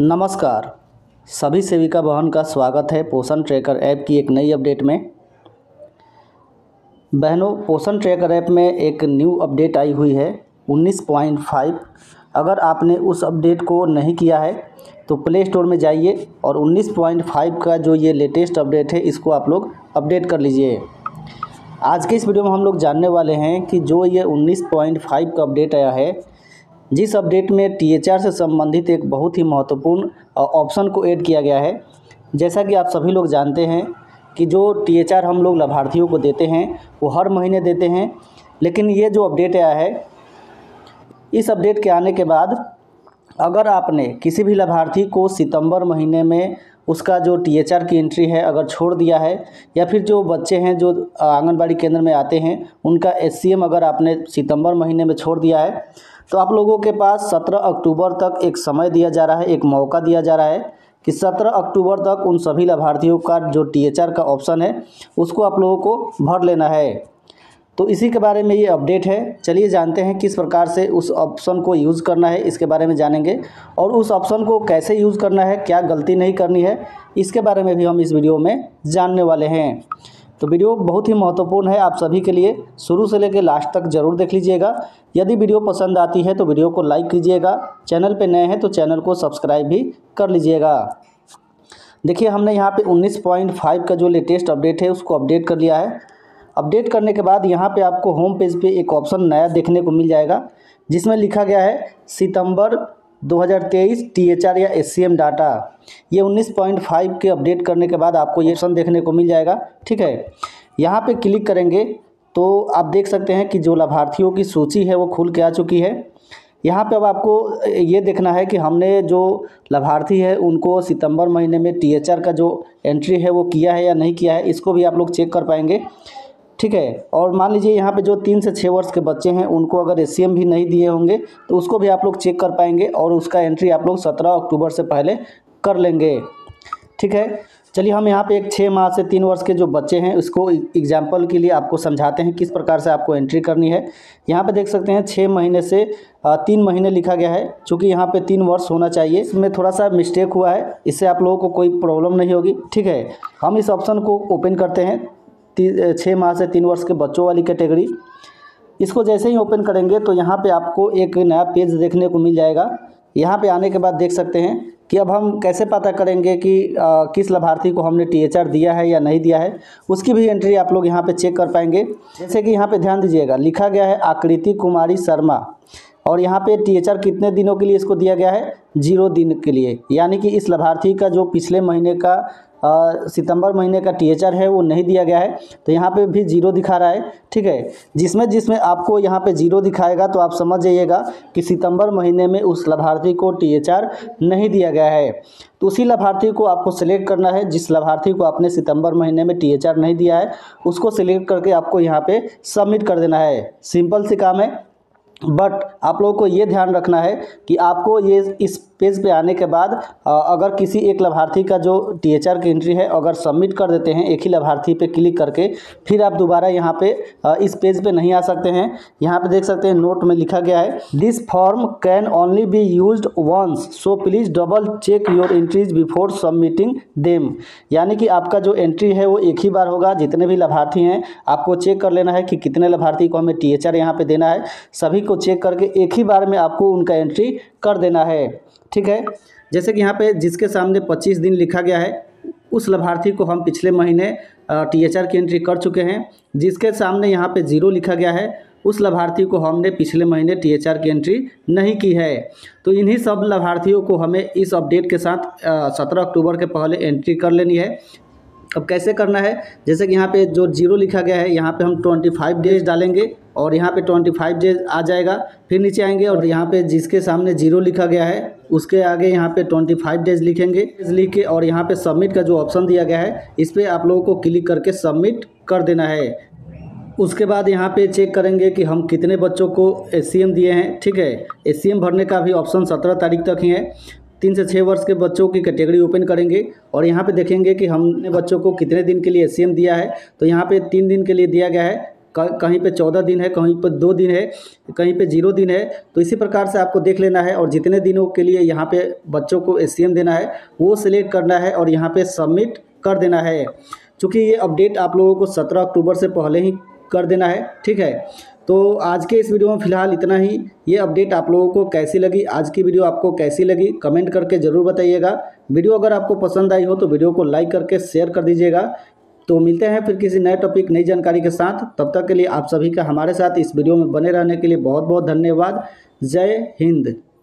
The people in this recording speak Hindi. नमस्कार, सभी सेविका बहन का स्वागत है पोषण ट्रैकर ऐप की एक नई अपडेट में। बहनों, पोषण ट्रैकर ऐप में एक न्यू अपडेट आई हुई है 19.5। अगर आपने उस अपडेट को नहीं किया है तो प्ले स्टोर में जाइए और 19.5 का जो ये लेटेस्ट अपडेट है इसको आप लोग अपडेट कर लीजिए। आज के इस वीडियो में हम लोग जानने वाले हैं कि जो ये 19.5 का अपडेट आया है, जिस अपडेट में THR से संबंधित एक बहुत ही महत्वपूर्ण ऑप्शन को ऐड किया गया है। जैसा कि आप सभी लोग जानते हैं कि जो THR हम लोग लाभार्थियों को देते हैं वो हर महीने देते हैं, लेकिन ये जो अपडेट आया है, इस अपडेट के आने के बाद अगर आपने किसी भी लाभार्थी को सितंबर महीने में उसका जो THR की एंट्री है अगर छोड़ दिया है, या फिर जो बच्चे हैं जो आंगनबाड़ी केंद्र में आते हैं उनका SCM अगर आपने सितंबर महीने में छोड़ दिया है, तो आप लोगों के पास 17 अक्टूबर तक एक समय दिया जा रहा है, एक मौका दिया जा रहा है कि 17 अक्टूबर तक उन सभी लाभार्थियों का जो THR का ऑप्शन है उसको आप लोगों को भर लेना है। तो इसी के बारे में ये अपडेट है। चलिए जानते हैं किस प्रकार से उस ऑप्शन को यूज़ करना है, इसके बारे में जानेंगे, और उस ऑप्शन को कैसे यूज़ करना है, क्या गलती नहीं करनी है, इसके बारे में भी हम इस वीडियो में जानने वाले हैं। तो वीडियो बहुत ही महत्वपूर्ण है आप सभी के लिए, शुरू से लेकर लास्ट तक ज़रूर देख लीजिएगा। यदि वीडियो पसंद आती है तो वीडियो को लाइक कीजिएगा, चैनल पर नए हैं तो चैनल को सब्सक्राइब भी कर लीजिएगा। देखिए, हमने यहाँ पे 19.5 का जो लेटेस्ट अपडेट है उसको अपडेट कर लिया है। अपडेट करने के बाद यहाँ पे आपको होम पेज पे एक ऑप्शन नया देखने को मिल जाएगा, जिसमें लिखा गया है सितंबर 2023 THR या SCM डाटा। ये 19.5 के अपडेट करने के बाद आपको ये ऑप्शन देखने को मिल जाएगा। ठीक है, यहाँ पे क्लिक करेंगे तो आप देख सकते हैं कि जो लाभार्थियों की सूची है वो खुल के आ चुकी है। यहाँ पे अब आपको ये देखना है कि हमने जो लाभार्थी है उनको सितंबर महीने में THR का जो एंट्री है वो किया है या नहीं किया है, इसको भी आप लोग चेक कर पाएंगे। ठीक है, और मान लीजिए यहाँ पे जो 3 से 6 वर्ष के बच्चे हैं उनको अगर SCM भी नहीं दिए होंगे तो उसको भी आप लोग चेक कर पाएंगे, और उसका एंट्री आप लोग 17 अक्टूबर से पहले कर लेंगे। ठीक है, चलिए हम यहाँ पे एक 6 माह से 3 वर्ष के जो बच्चे हैं उसको एग्जाम्पल के लिए आपको समझाते हैं किस प्रकार से आपको एंट्री करनी है। यहाँ पे देख सकते हैं 6 महीने से 3 महीने लिखा गया है, चूँकि यहाँ पे 3 वर्ष होना चाहिए। इसमें थोड़ा सा मिस्टेक हुआ है, इससे आप लोगों को कोई प्रॉब्लम नहीं होगी। ठीक है, हम इस ऑप्शन को ओपन करते हैं 6 माह से 3 वर्ष के बच्चों वाली कैटेगरी। इसको जैसे ही ओपन करेंगे तो यहाँ पे आपको एक नया पेज देखने को मिल जाएगा। यहाँ पे आने के बाद देख सकते हैं कि अब हम कैसे पता करेंगे कि किस लाभार्थी को हमने THR दिया है या नहीं दिया है, उसकी भी एंट्री आप लोग यहाँ पे चेक कर पाएंगे। जैसे कि यहाँ पे ध्यान दीजिएगा, लिखा गया है आकृति कुमारी शर्मा, और यहाँ पे THR कितने दिनों के लिए इसको दिया गया है, 0 दिन के लिए। यानी कि इस लाभार्थी का जो पिछले महीने का सितंबर महीने का THR है वो नहीं दिया गया है, तो यहाँ पे भी 0 दिखा रहा है। ठीक है, जिसमें आपको यहाँ पे 0 दिखाएगा तो आप समझ जाइएगा कि सितंबर महीने में उस लाभार्थी को THR नहीं दिया गया है। तो उसी लाभार्थी को आपको सिलेक्ट करना है, जिस लाभार्थी को आपने सितंबर महीने में THR नहीं दिया है उसको सिलेक्ट करके आपको यहाँ पर सबमिट कर देना है। सिंपल सी काम है, बट आप लोगों को ये ध्यान रखना है कि आपको ये इस पेज पे आने के बाद अगर किसी एक लाभार्थी का जो THR की एंट्री है अगर सबमिट कर देते हैं एक ही लाभार्थी पे क्लिक करके, फिर आप दोबारा यहाँ पे इस पेज पे नहीं आ सकते हैं। यहाँ पे देख सकते हैं नोट में लिखा गया है this form can only be used once, so please double check your entries before submitting them. यानी कि आपका जो एंट्री है वो एक ही बार होगा, जितने भी लाभार्थी हैं आपको चेक कर लेना है कि कितने लाभार्थी को हमें THR यहाँ पर देना है, सभी को चेक करके एक ही बार में आपको उनका एंट्री कर देना है। ठीक है, जैसे कि यहाँ पे जिसके सामने 25 दिन लिखा गया है उस लाभार्थी को हम पिछले महीने THR की एंट्री कर चुके हैं। जिसके सामने यहाँ पे 0 लिखा गया है उस लाभार्थी को हमने पिछले महीने THR की एंट्री नहीं की है। तो इन्हीं सब लाभार्थियों को हमें इस अपडेट के साथ 17 अक्टूबर के पहले एंट्री कर लेनी है। अब कैसे करना है, जैसे कि यहाँ पे जो 0 लिखा गया है यहाँ पे हम 25 डेज डालेंगे और यहाँ पे 25 डेज आ जाएगा। फिर नीचे आएंगे और यहाँ पे जिसके सामने 0 लिखा गया है उसके आगे यहाँ पे 25 डेज लिखेंगे, लिख के और यहाँ पे सबमिट का जो ऑप्शन दिया गया है इस पर आप लोगों को क्लिक करके सबमिट कर देना है। उसके बाद यहाँ पे चेक करेंगे कि हम कितने बच्चों को SCM दिए हैं। ठीक है, SCM भरने का भी ऑप्शन 17 तारीख तक ही है। 3 से 6 वर्ष के बच्चों की कैटेगरी ओपन करेंगे और यहाँ पे देखेंगे कि हमने बच्चों को कितने दिन के लिए SCM दिया है। तो यहाँ पे 3 दिन के लिए दिया गया है, कहीं पे 14 दिन है, कहीं पे 2 दिन है, कहीं पे 0 दिन है। तो इसी प्रकार से आपको देख लेना है और जितने दिनों के लिए यहाँ पे बच्चों को एससीएम देना है वो सिलेक्ट करना है और यहाँ पे सबमिट कर देना है। चूँकि ये अपडेट आप लोगों को 17 अक्टूबर से पहले ही कर देना है, ठीक है। तो आज के इस वीडियो में फ़िलहाल इतना ही। ये अपडेट आप लोगों को कैसी लगी, आज की वीडियो आपको कैसी लगी, कमेंट करके ज़रूर बताइएगा। वीडियो अगर आपको पसंद आई हो तो वीडियो को लाइक करके शेयर कर दीजिएगा। तो मिलते हैं फिर किसी नए टॉपिक नई जानकारी के साथ। तब तक के लिए आप सभी का हमारे साथ इस वीडियो में बने रहने के लिए बहुत बहुत धन्यवाद। जय हिंद।